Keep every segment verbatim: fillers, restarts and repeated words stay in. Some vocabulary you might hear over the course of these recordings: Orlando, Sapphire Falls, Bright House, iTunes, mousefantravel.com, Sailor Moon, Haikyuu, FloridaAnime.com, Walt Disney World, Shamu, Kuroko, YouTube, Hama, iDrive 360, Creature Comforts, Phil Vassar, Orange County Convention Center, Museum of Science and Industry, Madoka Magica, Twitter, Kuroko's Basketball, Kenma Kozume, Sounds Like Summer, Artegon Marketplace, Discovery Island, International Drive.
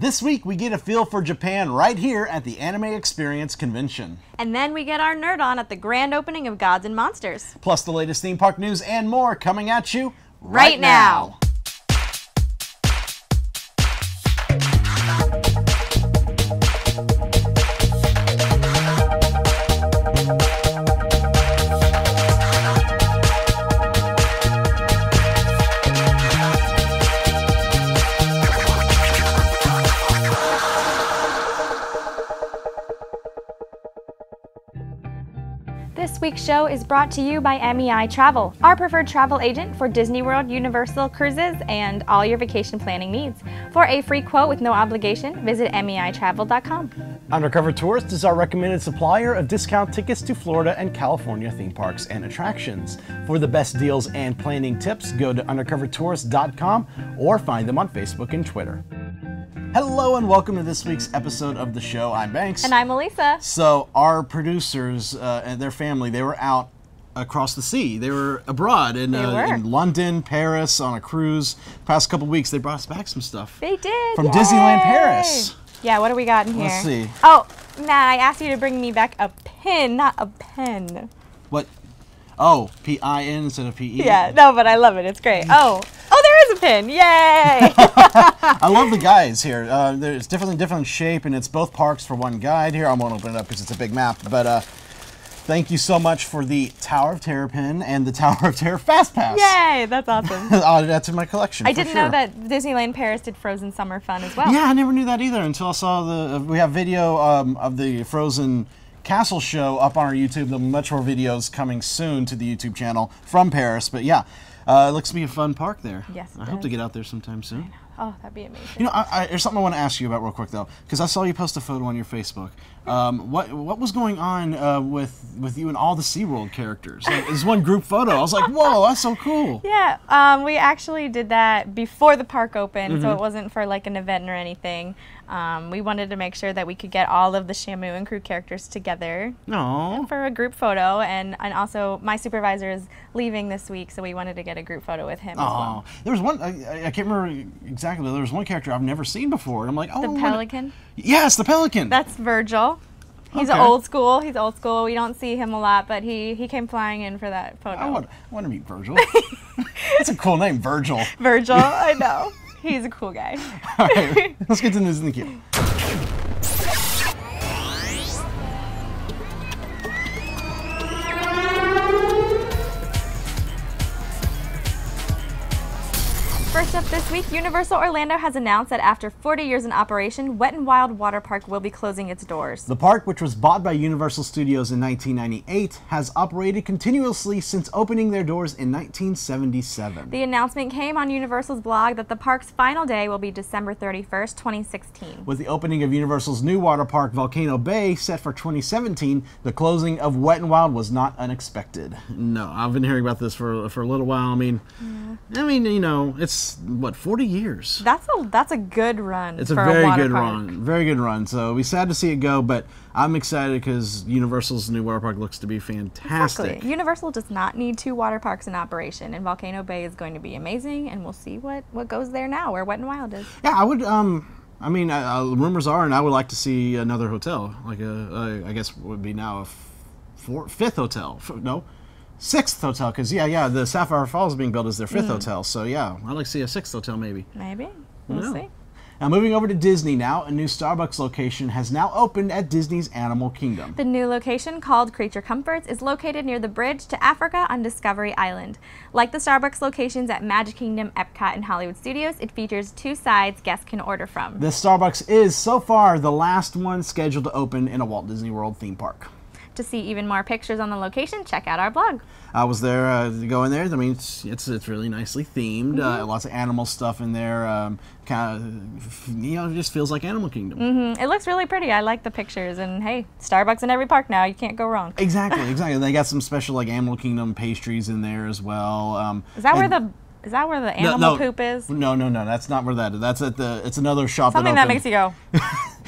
This week we get a feel for Japan right here at the Anime Experience Convention. And then we get our nerd on at the grand opening of Gods and Monsters. Plus the latest theme park news and more coming at you right, right now. now. This week's show is brought to you by M E I Travel, our preferred travel agent for Disney World, Universal Cruises, and all your vacation planning needs. For a free quote with no obligation, visit M E I Travel dot com. Undercover Tourist is our recommended supplier of discount tickets to Florida and California theme parks and attractions. For the best deals and planning tips, go to Undercover Tourist dot com or find them on Facebook and Twitter. Hello and welcome to this week's episode of the show. I'm Banks. And I'm Alyssa. So our producers uh, and their family, they were out across the sea. They were abroad in, they uh, were. in London, Paris, on a cruise. Past couple weeks, they brought us back some stuff. They did. From Yay. Disneyland Paris. Yeah, what do we got in here? Let's see. Oh, Matt, I asked you to bring me back a pin, not a pen. What? Oh, P I N instead of P E. Yeah, no, but I love it. It's great. Oh. Oh, there is a pin. Yay! I love the guides here. Uh, there's different different shape, and it's both parks for one guide here. I won't open it up because it's a big map, but uh, thank you so much for the Tower of Terror pin and the Tower of Terror Fast Pass. Yay! That's awesome. Oh, that's in my collection. I didn't sure. know that Disneyland Paris did Frozen Summer Fun as well. Yeah, I never knew that either until I saw the. Uh, we have video um, of the Frozen Castle show up on our YouTube. There'll be much more videos coming soon to the YouTube channel from Paris, but yeah. Uh, it looks to be a fun park there. Yes, it I does. hope to get out there sometime soon. I know. Oh, that'd be amazing. You know, I, I, there's something I want to ask you about real quick though, because I saw you post a photo on your Facebook. Um, what what was going on uh, with with you and all the SeaWorld characters? Like, it was one group photo. I was like, whoa, that's so cool. Yeah, um, we actually did that before the park opened, mm-hmm. so it wasn't for like an event or anything. Um, we wanted to make sure that we could get all of the Shamu and crew characters together Aww. for a group photo, and, and also my supervisor is leaving this week, so we wanted to get a group photo with him Aww. as well. There was one, I, I can't remember exactly, there was one character I've never seen before, and I'm like, oh. The Pelican? Yes, the Pelican. That's Virgil. He's okay. old school. He's old school. We don't see him a lot, but he, he came flying in for that photo. I want, I want to meet Virgil. That's a cool name, Virgil. Virgil, I know. He's a cool guy. All right, let's get to the news in the queue. First up this week, Universal Orlando has announced that after forty years in operation, Wet n Wild Water Park will be closing its doors. The park, which was bought by Universal Studios in nineteen ninety-eight, has operated continuously since opening their doors in nineteen seventy-seven. The announcement came on Universal's blog that the park's final day will be December thirty-first, twenty sixteen. With the opening of Universal's new water park, Volcano Bay, set for twenty seventeen, the closing of Wet n Wild was not unexpected. No, I've been hearing about this for, for a little while. I mean, yeah. I mean, you know, it's what, forty years? That's a that's a good run. It's for a very a water good park. run, very good run. So we're sad to see it go, but I'm excited because Universal's new water park looks to be fantastic. Exactly. Universal does not need two water parks in operation, and Volcano Bay is going to be amazing, and we'll see what what goes there now, where Wet n Wild is. Yeah, I would. Um, I mean, uh, rumors are, and I would like to see another hotel, like a, a I guess would be now a four, fifth hotel. F no. Sixth hotel, because yeah, yeah, the Sapphire Falls being built is their fifth mm. hotel, so yeah, I'd like to see a sixth hotel maybe. Maybe. We'll yeah. see. Now moving over to Disney now, a new Starbucks location has now opened at Disney's Animal Kingdom. The new location, called Creature Comforts, is located near the bridge to Africa on Discovery Island. Like the Starbucks locations at Magic Kingdom, Epcot, and Hollywood Studios, it features two sides guests can order from. This Starbucks is, so far, the last one scheduled to open in a Walt Disney World theme park. To see even more pictures on the location, check out our blog. I was there uh, going there. I mean, it's it's, it's really nicely themed. Mm-hmm. uh, lots of animal stuff in there. Um, kind of, you know, it just feels like Animal Kingdom. Mm-hmm. It looks really pretty. I like the pictures. And hey, Starbucks in every park now. You can't go wrong. Exactly, exactly. They got some special like Animal Kingdom pastries in there as well. Um, is that where the Is that where the animal no, no, poop is? No, no, no. That's not where that is. That's at the. It's another shop. Something that, that makes you go.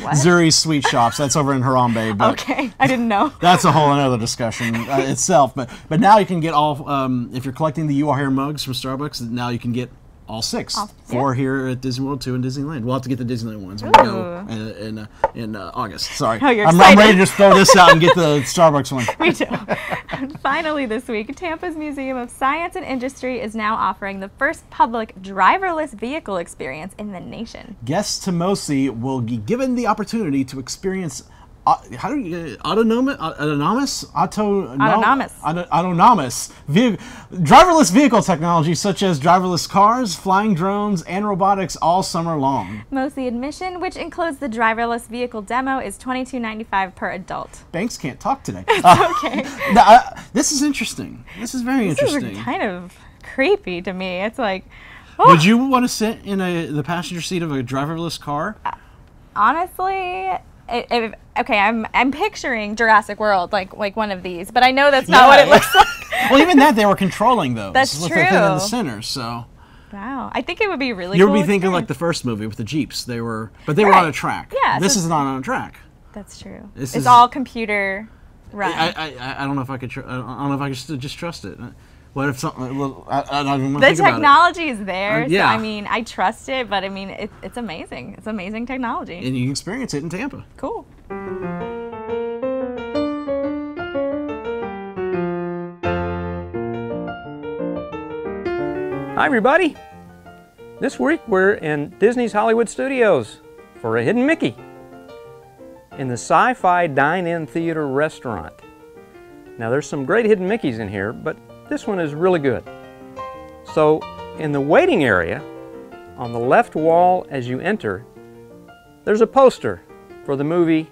What? Zuri's Sweet Shops. That's over in Harambe. But okay, I didn't know. That's a whole another discussion uh, itself. But but now you can get all. Um, if you're collecting the You Are Here mugs from Starbucks, now you can get all six. All, Four yeah. here at Disney World, two in Disneyland. We'll have to get the Disneyland ones when we go in, in, uh, in uh, August. Sorry. Oh, you're I'm, I'm ready to just throw this out and get the Starbucks one. Me too. Finally this week, Tampa's Museum of Science and Industry is now offering the first public driverless vehicle experience in the nation. Guests to Mosi will be given the opportunity to experience Uh, how do you uh, autonomous autonomous auto autonomous auto, autonomous vehicle, driverless vehicle technology such as driverless cars, flying drones, and robotics all summer long. Mostly admission, which includes the driverless vehicle demo, is twenty-two ninety-five per adult. Banks can't talk today. It's uh, okay. The, uh, this is interesting. This is very this interesting. This is kind of creepy to me. It's like, oh. Would you want to sit in a the passenger seat of a driverless car? Uh, honestly. It, it, okay, I'm I'm picturing Jurassic World, like like one of these, but I know that's not yeah, what it yeah. looks like. Well, even that they were controlling those. That's with true. The thing in the center, so. Wow, I think it would be really. You cool would be thinking experience. Like the first movie with the Jeeps. They were, but they right. were on a track. Yeah, this so is not on a track. That's true. This it's is, all computer run. I, I I don't know if I could. Tr I don't know if I could just, just trust it. What if something? Well, I, I don't even want to think about it. The technology is there. Uh, yeah. So, I mean, I trust it, but I mean, it, it's amazing. It's amazing technology. And you can experience it in Tampa. Cool. Hi, everybody. This week we're in Disney's Hollywood Studios for a Hidden Mickey in the Sci-Fi Dine-In Theater Restaurant. Now, there's some great Hidden Mickeys in here, but this one is really good. So in the waiting area, on the left wall as you enter, there's a poster for the movie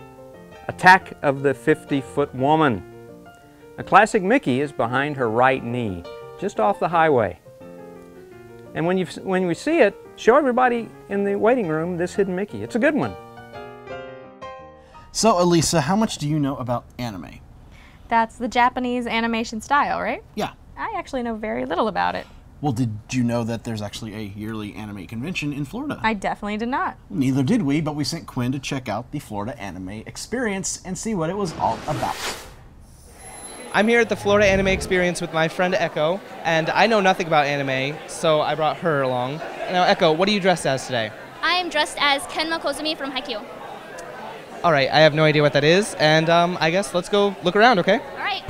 Attack of the fifty-foot Woman. A classic Mickey is behind her right knee, just off the highway. And when you when you see it, show everybody in the waiting room this hidden Mickey. It's a good one. So Elisa, how much do you know about anime? That's the Japanese animation style, right? Yeah. I actually know very little about it. Well, did you know that there's actually a yearly anime convention in Florida? I definitely did not. Neither did we, but we sent Quinn to check out the Florida Anime Experience and see what it was all about. I'm here at the Florida Anime Experience with my friend Echo, and I know nothing about anime, so I brought her along. Now, Echo, what are you dressed as today? I am dressed as Kenma Kozume from Haikyuu. All right, I have no idea what that is, and um, I guess let's go look around, okay? All right.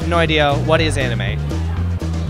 Have no idea what is anime.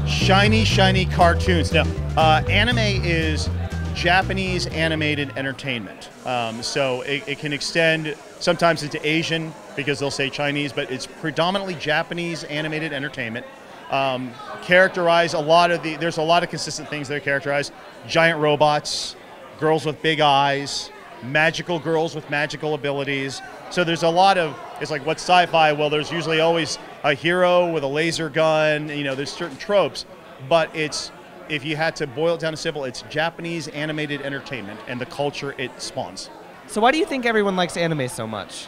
Shiny, shiny cartoons. Now, uh, anime is Japanese animated entertainment. Um, so it, it can extend sometimes into Asian because they'll say Chinese, but it's predominantly Japanese animated entertainment. Um, characterize a lot of the. There's a lot of consistent things that are characterized: giant robots, girls with big eyes, magical girls with magical abilities. So there's a lot of. It's like what's sci-fi? Well, there's usually always a hero with a laser gun, you know, there's certain tropes, but it's, if you had to boil it down to simple, it's Japanese animated entertainment and the culture it spawns. So why do you think everyone likes anime so much?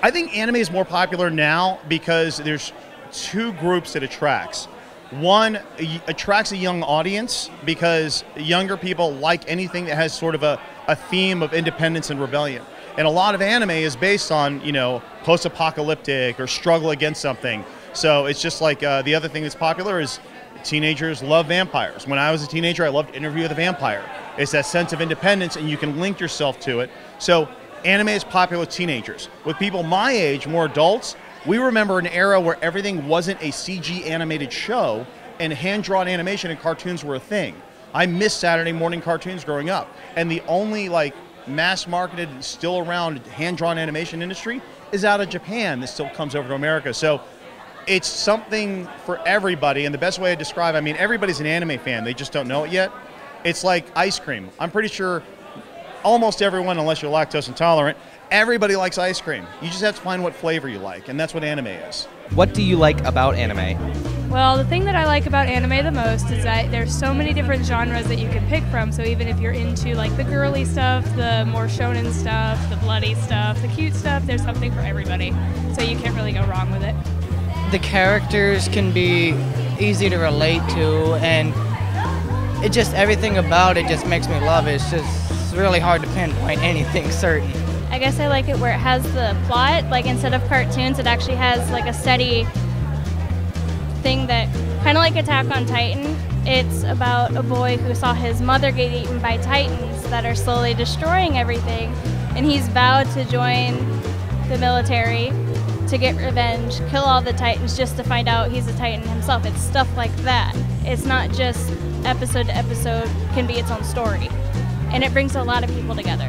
I think anime is more popular now because there's two groups it attracts. One, it attracts a young audience because younger people like anything that has sort of a, a theme of independence and rebellion. And a lot of anime is based on, you know, post-apocalyptic or struggle against something. So it's just like uh, the other thing that's popular is teenagers love vampires. When I was a teenager, I loved Interview with a Vampire. It's that sense of independence and you can link yourself to it. So anime is popular with teenagers. With people my age, more adults, we remember an era where everything wasn't a C G animated show and hand-drawn animation and cartoons were a thing. I missed Saturday morning cartoons growing up. And the only like mass marketed and still around hand-drawn animation industry is out of Japan that still comes over to America. So it's something for everybody, and the best way to describe, I mean, everybody's an anime fan, they just don't know it yet. It's like ice cream. I'm pretty sure almost everyone, unless you're lactose intolerant, everybody likes ice cream. You just have to find what flavor you like, and that's what anime is. What do you like about anime? Well, the thing that I like about anime the most is that there's so many different genres that you can pick from, so even if you're into like the girly stuff, the more shonen stuff, the bloody stuff, the cute stuff, there's something for everybody, so you can't really go wrong with it. The characters can be easy to relate to, and it just, everything about it just makes me love it. It's just it's really hard to pinpoint anything certain. I guess I like it where it has the plot, like instead of cartoons, it actually has like a steady thing that, kind of like Attack on Titan, it's about a boy who saw his mother get eaten by titans that are slowly destroying everything, and he's vowed to join the military to get revenge, kill all the titans just to find out he's a titan himself. It's stuff like that. It's not just episode to episode, can be its own story. And it brings a lot of people together.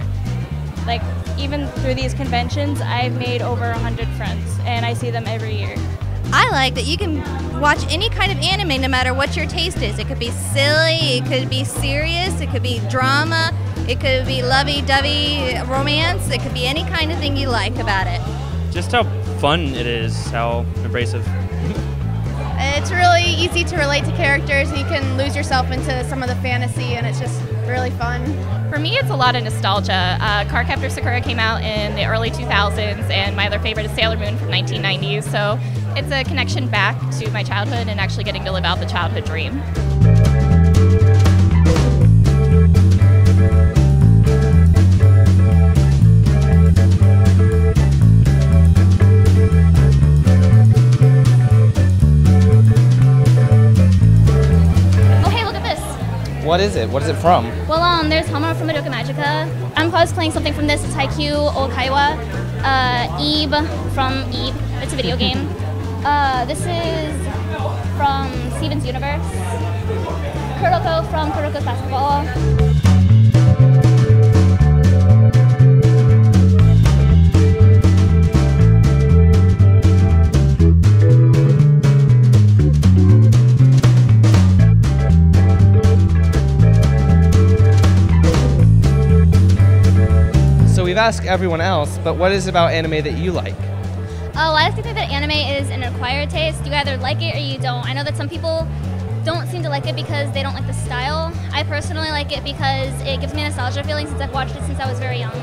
Like, even through these conventions, I've made over one hundred friends, and I see them every year. I like that you can watch any kind of anime, no matter what your taste is. It could be silly, it could be serious, it could be drama, it could be lovey-dovey romance, it could be any kind of thing you like about it. Just how fun it is, how abrasive. It's really easy to relate to characters. You can lose yourself into some of the fantasy, and it's just really fun. For me, it's a lot of nostalgia. Uh, Cardcaptor Sakura came out in the early two thousands, and my other favorite is Sailor Moon from nineteen nineties. So it's a connection back to my childhood and actually getting to live out the childhood dream. What is it? What is it from? Well, um, there's Hama from Madoka Magica. I'm cosplaying something from this. It's Haikyuu, Old Kaiwa, uh, Eeb from Eeb. It's a video game. Uh, this is from Steven's Universe. Kuroko from Kuroko's Basketball. We've asked everyone else, but what is it about anime that you like? Oh, I think that anime is an acquired taste. You either like it or you don't. I know that some people don't seem to like it because they don't like the style. I personally like it because it gives me a nostalgia feeling since I've watched it since I was very young.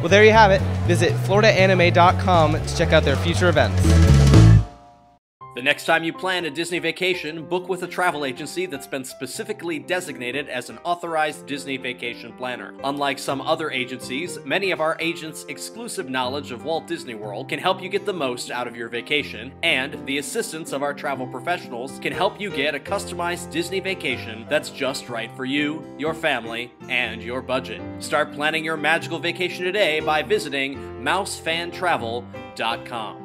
Well, there you have it. Visit Florida Anime dot com to check out their future events. The next time you plan a Disney vacation, book with a travel agency that's been specifically designated as an authorized Disney vacation planner. Unlike some other agencies, many of our agents' exclusive knowledge of Walt Disney World can help you get the most out of your vacation, and the assistance of our travel professionals can help you get a customized Disney vacation that's just right for you, your family, and your budget. Start planning your magical vacation today by visiting mouse fan travel dot com.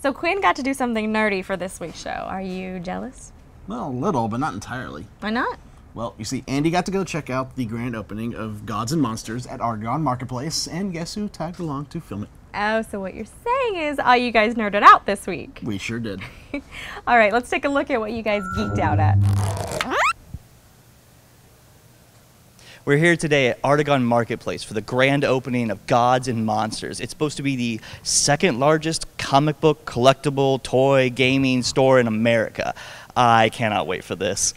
So Quinn got to do something nerdy for this week's show. Are you jealous? Well, a little, but not entirely. Why not? Well, you see, Andy got to go check out the grand opening of Gods and Monsters at Artegon Marketplace, and guess who tagged along to film it? Oh, so what you're saying is all you guys nerded out this week. We sure did. All right, let's take a look at what you guys geeked out at. We're here today at Artegon Marketplace for the grand opening of Gods and Monsters. It's supposed to be the second largest comic book, collectible, toy, gaming store in America. I cannot wait for this.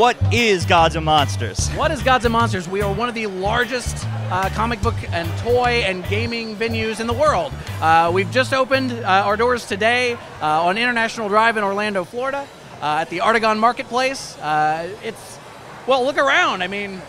What is Gods and Monsters? What is Gods and Monsters? We are one of the largest uh, comic book and toy and gaming venues in the world. Uh, we've just opened uh, our doors today uh, on International Drive in Orlando, Florida, uh, at the Artegon Marketplace. Uh, it's, well, look around. I mean,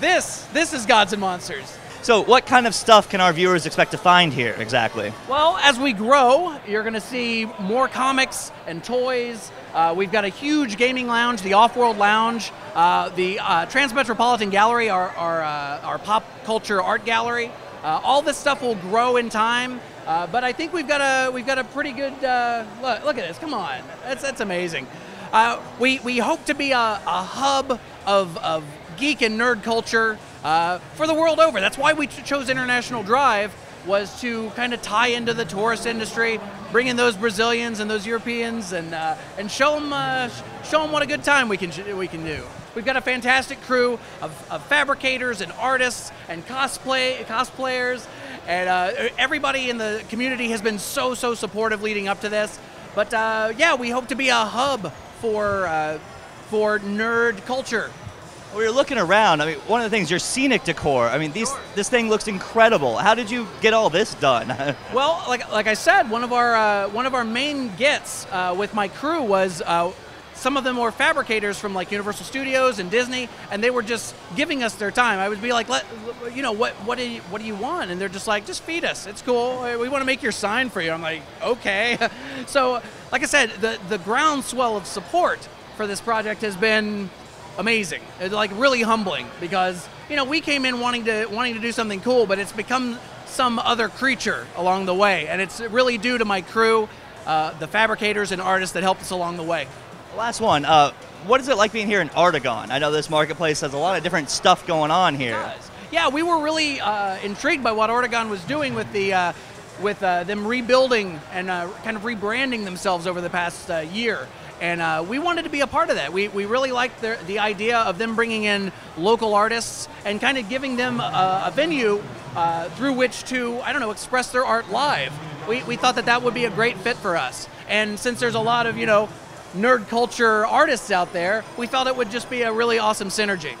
this, this is Gods and Monsters. So what kind of stuff can our viewers expect to find here exactly? Well, as we grow, you're going to see more comics and toys. Uh, we've got a huge gaming lounge, the Off-World Lounge, uh, the uh, Transmetropolitan Gallery, our, our, uh, our pop culture art gallery. Uh, all this stuff will grow in time, uh, but I think we've got a we've got a pretty good uh, look. Look at this! Come on, that's that's amazing. Uh, we we hope to be a, a hub of of geek and nerd culture uh, for the world over. That's why we chose International Drive, was to kind of tie into the tourist industry, bring in those Brazilians and those Europeans, and uh, and show them uh, show them what a good time we can we can do. We've got a fantastic crew of, of fabricators and artists and cosplay cosplayers, and uh, everybody in the community has been so so supportive leading up to this. But uh, yeah, we hope to be a hub for uh, for nerd culture. When you're looking around, I mean, one of the things, your scenic decor. I mean, these sure. this thing looks incredible. How did you get all this done? Well, like like I said, one of our uh, one of our main gets uh, with my crew was. Uh, Some of them were fabricators from like Universal Studios and Disney, and they were just giving us their time. I would be like, "Let, you know, what, what do you, what do you want?" And they're just like, "Just feed us. It's cool. We want to make your sign for you." I'm like, "Okay." So, like I said, the the groundswell of support for this project has been amazing. It's like really humbling because you know we came in wanting to wanting to do something cool, but it's become some other creature along the way, and it's really due to my crew, uh, the fabricators and artists that helped us along the way. Last one, uh, what is it like being here in Artegon? I know this marketplace has a lot of different stuff going on here. Yeah, we were really uh, intrigued by what Artegon was doing with the uh, with uh, them rebuilding and uh, kind of rebranding themselves over the past uh, year. And uh, we wanted to be a part of that. We, we really liked the, the idea of them bringing in local artists and kind of giving them a, a venue uh, through which to, I don't know, express their art live. We, we thought that that would be a great fit for us. And since there's a lot of, you know, nerd culture artists out there, we felt it would just be a really awesome synergy.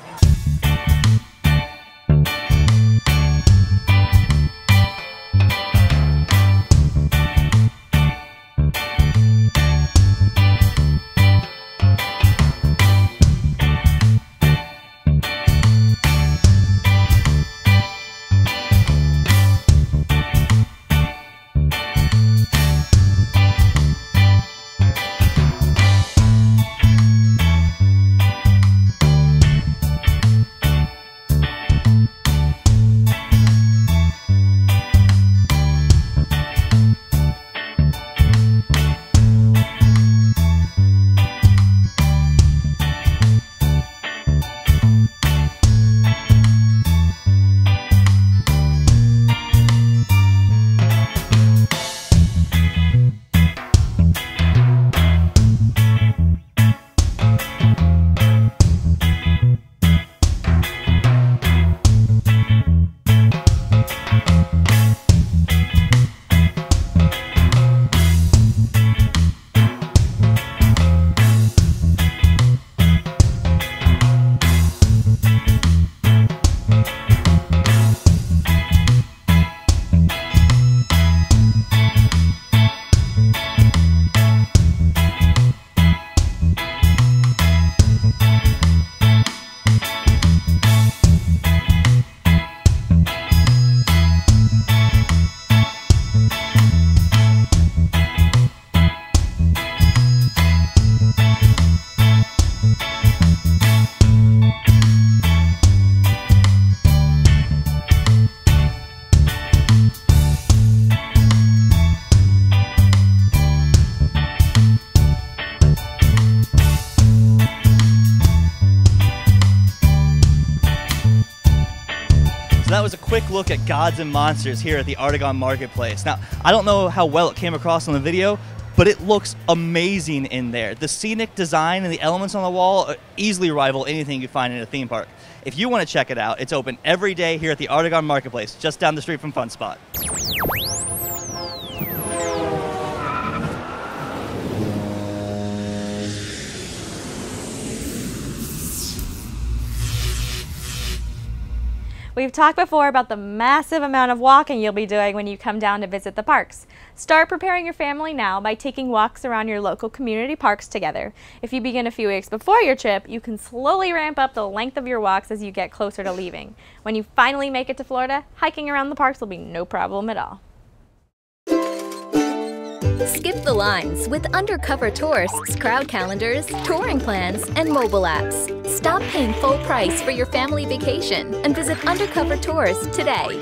Quick look at Gods and Monsters here at the Artegon Marketplace. Now, I don't know how well it came across on the video, but it looks amazing in there. The scenic design and the elements on the wall easily rival anything you find in a theme park. If you want to check it out, it's open every day here at the Artegon Marketplace, just down the street from Fun Spot. We've talked before about the massive amount of walking you'll be doing when you come down to visit the parks. Start preparing your family now by taking walks around your local community parks together. If you begin a few weeks before your trip, you can slowly ramp up the length of your walks as you get closer to leaving. When you finally make it to Florida, hiking around the parks will be no problem at all. Skip the lines with Undercover Tourist's crowd calendars, touring plans, and mobile apps. Stop paying full price for your family vacation and visit Undercover Tourist today.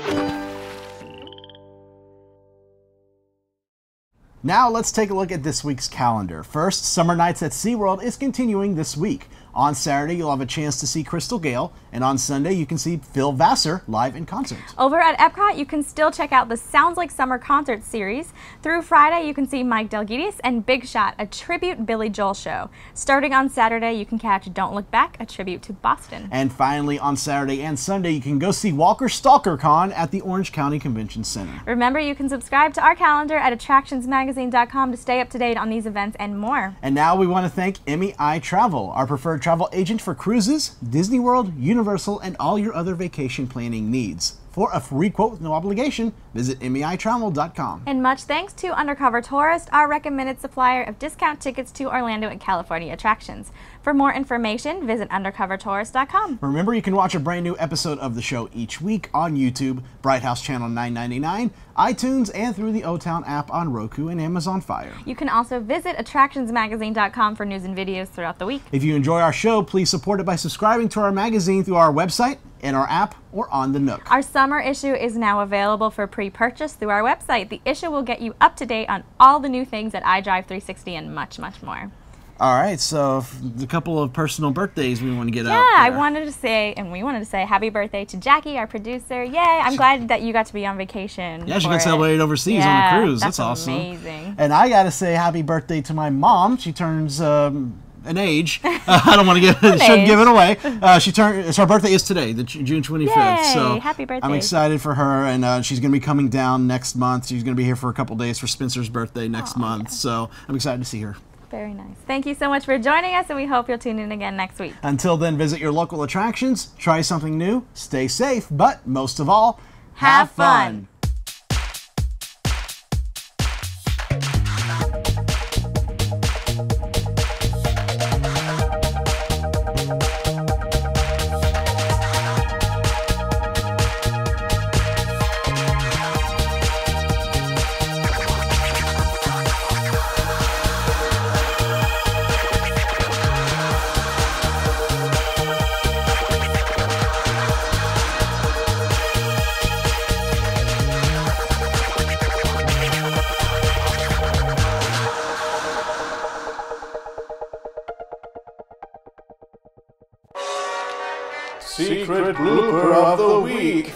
Now let's take a look at this week's calendar. First, Summer Nights at SeaWorld is continuing this week. On Saturday, you'll have a chance to see Crystal Gale, and on Sunday, you can see Phil Vassar live in concert. Over at Epcot, you can still check out the Sounds Like Summer concert series. Through Friday, you can see Mike Delgitis and Big Shot, a tribute Billy Joel show. Starting on Saturday, you can catch Don't Look Back, a tribute to Boston. And finally, on Saturday and Sunday, you can go see Walker Stalker Con at the Orange County Convention Center. Remember, you can subscribe to our calendar at Attractions Magazine dot com to stay up to date on these events and more. And now we want to thank M E I Travel, our preferred travel agent for cruises, Disney World, Universal, and all your other vacation planning needs. For a free quote with no obligation, visit M E I Travel dot com. And much thanks to Undercover Tourist, our recommended supplier of discount tickets to Orlando and California attractions. For more information, visit Undercover Tourist dot com. Remember, you can watch a brand new episode of the show each week on YouTube, Bright House Channel nine ninety-nine, iTunes, and through the O-Town app on Roku and Amazon Fire. You can also visit Attractions Magazine dot com for news and videos throughout the week. If you enjoy our show, please support it by subscribing to our magazine through our website, in our app, or on the Nook. Our summer issue is now available for pre-purchase through our website. The issue will get you up to date on all the new things at iDrive three sixty and much, much more. All right, so a couple of personal birthdays we want to get yeah, out. Yeah, I wanted to say, and we wanted to say, happy birthday to Jackie, our producer. Yay! I'm she, glad that you got to be on vacation. Yeah, she got to celebrate overseas yeah, on a cruise. That's, that's awesome. Amazing. And I got to say, happy birthday to my mom. She turns um, an age. Uh, I don't want to give it, shouldn't give it away. Uh, she turned. Her birthday is today, the June twenty-fifth. Yay, so happy birthday! I'm excited for her, and uh, she's going to be coming down next month. She's going to be here for a couple days for Spencer's birthday next Aww, month. Yeah. So I'm excited to see her. Very nice. Thank you so much for joining us, and we hope you'll tune in again next week. Until then, visit your local attractions, try something new, stay safe, but most of all, have, have fun. fun.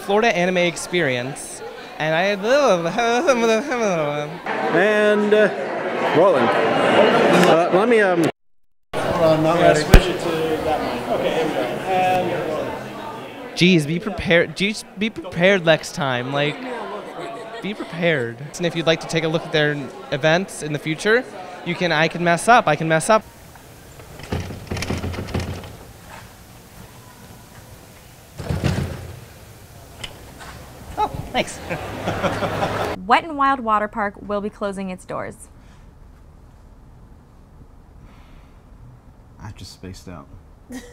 Florida Anime Experience, and I love and uh, rolling. Uh, let me um. Well, I'm not ready. Switch it to that one. Okay, here we go. And geez, be prepared. Geez, be prepared next time. Like, be prepared. And if you'd like to take a look at their events in the future, you can. I can mess up. I can mess up. Thanks. Wet n Wild Water Park will be closing its doors. I've just spaced out.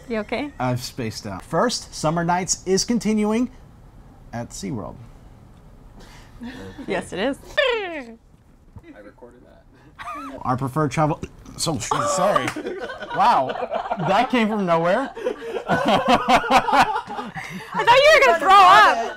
You okay? I've spaced out. First, Summer Nights is continuing at SeaWorld. Yes, it is. I recorded that. Our preferred travel. So sorry. Wow, that came from nowhere. I thought you were gonna throw up.